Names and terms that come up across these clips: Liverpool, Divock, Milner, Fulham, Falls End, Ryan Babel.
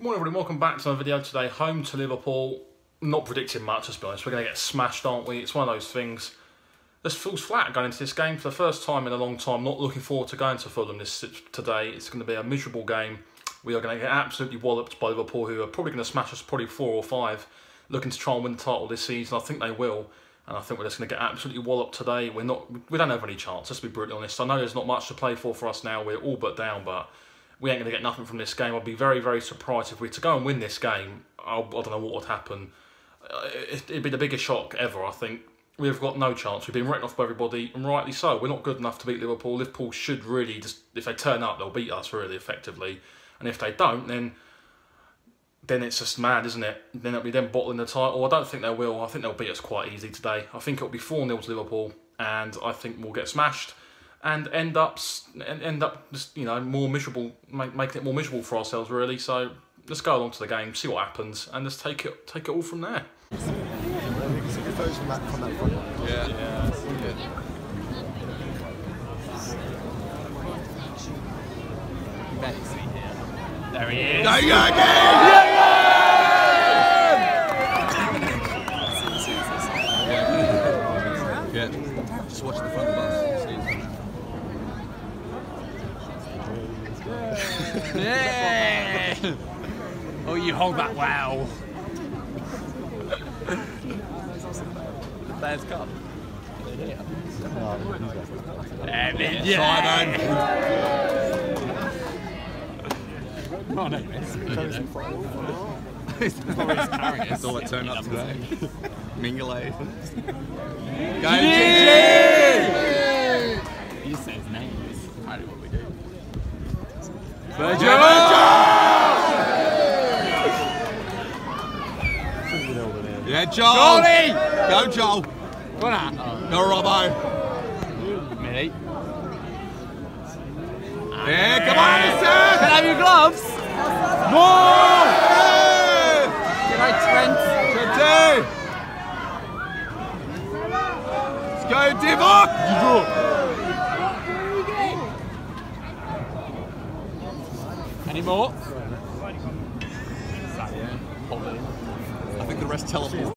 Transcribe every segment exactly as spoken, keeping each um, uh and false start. Good morning everybody, welcome back to another video today. Home to Liverpool, not predicting much, let's be honest. We're going to get smashed, aren't we? It's one of those things. This feels flat going into this game for the first time in a long time. Not looking forward to going to Fulham this today. It's going to be a miserable game. We are going to get absolutely walloped by Liverpool, who are probably going to smash us probably four or five, looking to try and win the title this season. I think they will, and I think we're just going to get absolutely walloped today. We're not, we don't have any chance, let's be brutally honest. I know there's not much to play for for us now. We're all but down, but we ain't going to get nothing from this game. I'd be very, very surprised if we were to go and win this game. I don't know what would happen. It'd be the biggest shock ever, I think. We've got no chance. We've been written off by everybody, and rightly so. We're not good enough to beat Liverpool. Liverpool should really just, if they turn up, they'll beat us really effectively. And if they don't, then then it's just mad, isn't it? Then it'll be them bottling the title. I don't think they will. I think they'll beat us quite easy today. I think it'll be four nil to Liverpool, and I think we'll get smashed. And end up, end up just, you know, more miserable, make, making it more miserable for ourselves, really. So let's go along to the game, see what happens, and just take it, take it all from there. Yeah. There he is. There you go. Yeah. Oh, you hold that well. The players come. Yeah. Yeah. Yeah. Oh, no, it's it's all that turned up today. Mingale. Go, G G! You say his name. It's entirely what we do. Virgil! Virgil! Yeah, Joel! Johnny! Go, Joel! Go on! Go, Robbo! Minnie. Yeah, come on, sir! Can I have your gloves? More! Good night, Trent. Trent. Let's go, Divock! Any more? I think the rest teleport.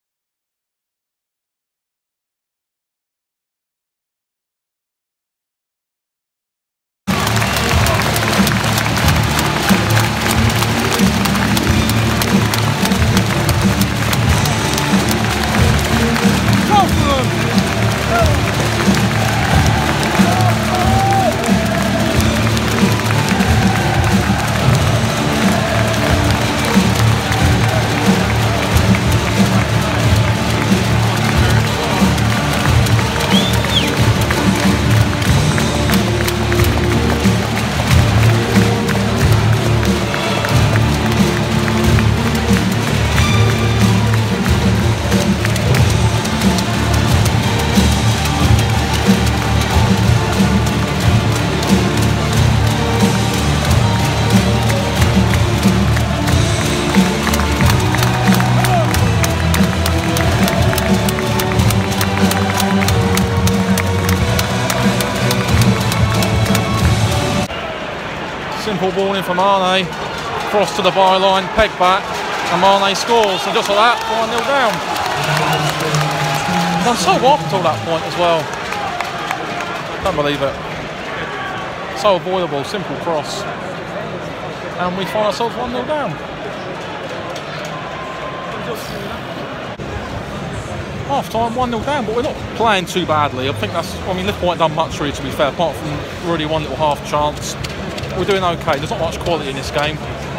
Ball in for Mane, cross to the byline, peg back, and Mane scores. And just like that, one nil down. I'm so off till that point as well. Don't believe it. So avoidable, simple cross. And we find ourselves one nil down. Half time, one nil down, but we're not playing too badly. I think that's, I mean, Liverpool ain't done much really, to be fair, apart from really one little half chance. We're doing okay. There's not much quality in this game.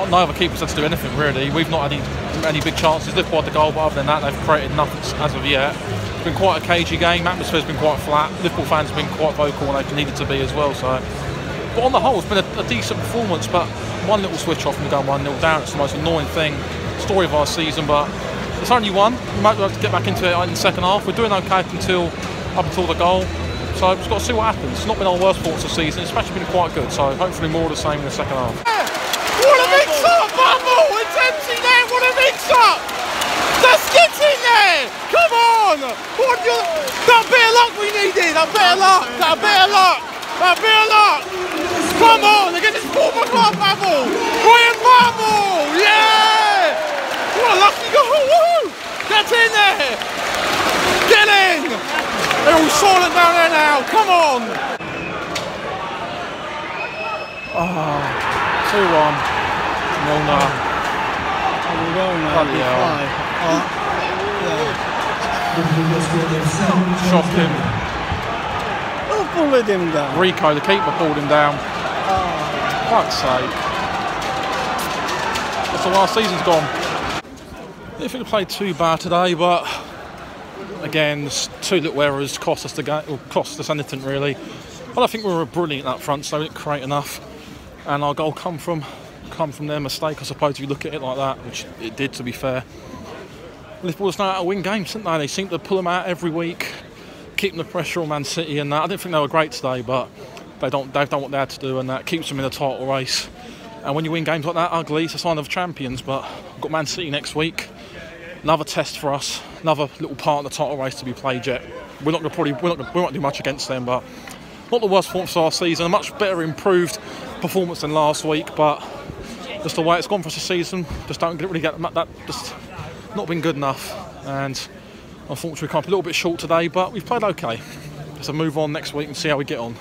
No other keepers had to do anything really. We've not had any, any big chances. Liverpool had the goal, but other than that, they've created nothing as of yet. It's been quite a cagey game. Atmosphere's been quite flat. Liverpool fans have been quite vocal, and they've needed to be as well. So, but on the whole, it's been a, a decent performance. But one little switch off and we've gone one nil down. It's the most annoying thing, story of our season. But it's only one. We might be able to get back into it in the second half. We're doing okay up until up until the goal. So we've just got to see what happens. It's not been our worst performance of the season. It's actually been quite good. So hopefully more of the same in the second half. Yeah. What a mix-up, Bumble! It's empty there. What a mix-up! Just get in there! Come on! What the... That bit of luck we needed. That bit of luck. That bit of luck. That bit of luck. Come on! They get this ball by Bumble. Ryan Bumble! Yeah! Fallen down there now, come on! Oh, two one. Milner. Oh, we're going now. Bloody hell. Oh, yeah. Shot him. Oh, bullied him down. Rico, the keeper, pulled him down. Oh. Fuck's sake. That's the last season's gone. If we could play too bad today, but again, two little errors cost us the game, or cost us anything really. But I think we were brilliant up front, so we didn't create enough, and our goal come from come from their mistake, I suppose, if you look at it like that, which it did, to be fair. Liverpool just know how to win games, didn't they? They seem to pull them out every week, keeping the pressure on Man City and that. I didn't think they were great today, but they don't they've done what they had to do, and that keeps them in the title race. And when you win games like that ugly, it's a sign of champions. But I've got Man City next week. Another test for us, another little part of the title race to be played yet. We're not going to probably, we're not going to, we won't do much against them, but not the worst performance of our season. A much better, improved performance than last week, but just the way it's gone for us this season, just don't really get that, just not been good enough. And unfortunately, we come up a little bit short today, but we've played okay. So move on next week and see how we get on.